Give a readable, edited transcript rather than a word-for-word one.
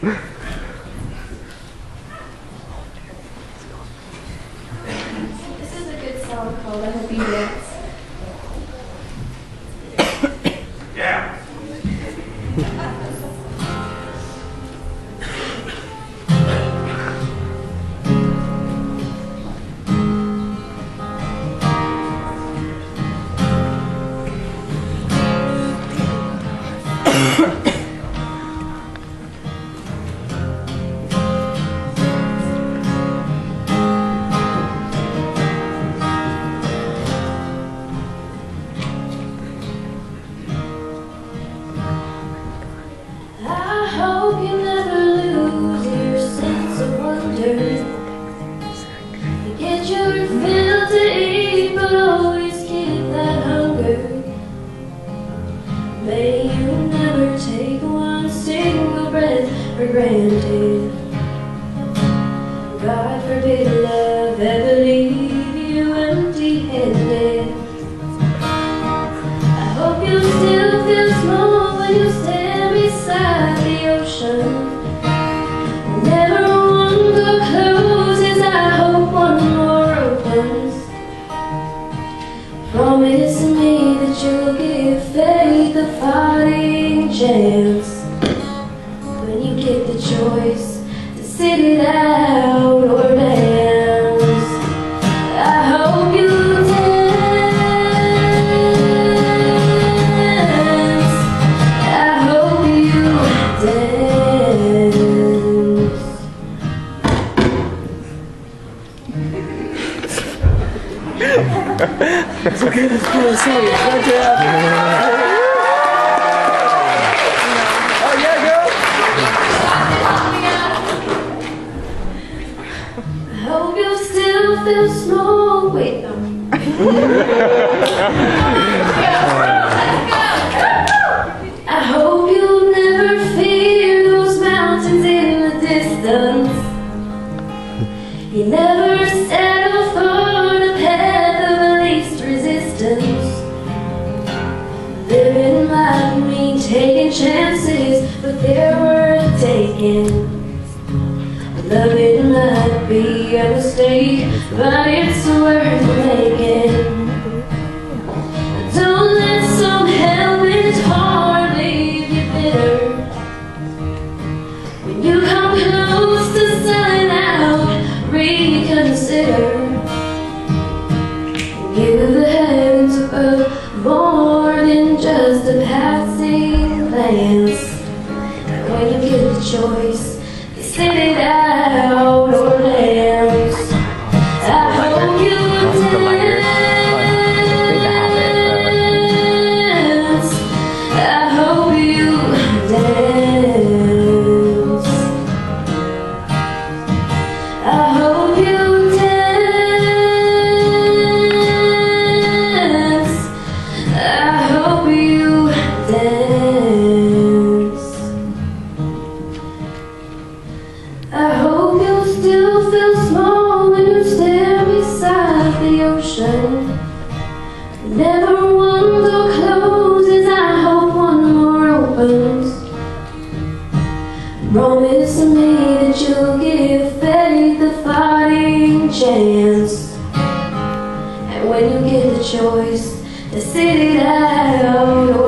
This is a good song called The Phoenix. May you never take one single breath for granted. God forbid love ever leave you empty-handed. I hope you still feel small when you stand beside the ocean. Whenever one door closes, I hope one more opens. Promise me that you'll give faith a fighting chance when you get the choice to sit it out or dance. I hope you dance. I hope you dance. It's okay, that's cool, sorry, right there. Feel small. Wait, no. Let's go. I hope you'll never fear those mountains in the distance. You never settle for the path of the least resistance. Living life means taking chances, but they're worth taking. Loving might be a mistake, but it's worth making. Don't let some hellish heart leave you bitter. When you come close to selling out, reconsider. Give the hands above more than just a passing glance. When you get the choice, sit it out or dance. I hope you dance. I hope you dance. I hope you dance. I hope you dance. Never one door closes, I hope one more opens. Promise me that you'll give faith a fighting chance, and when you get the choice to sit it out.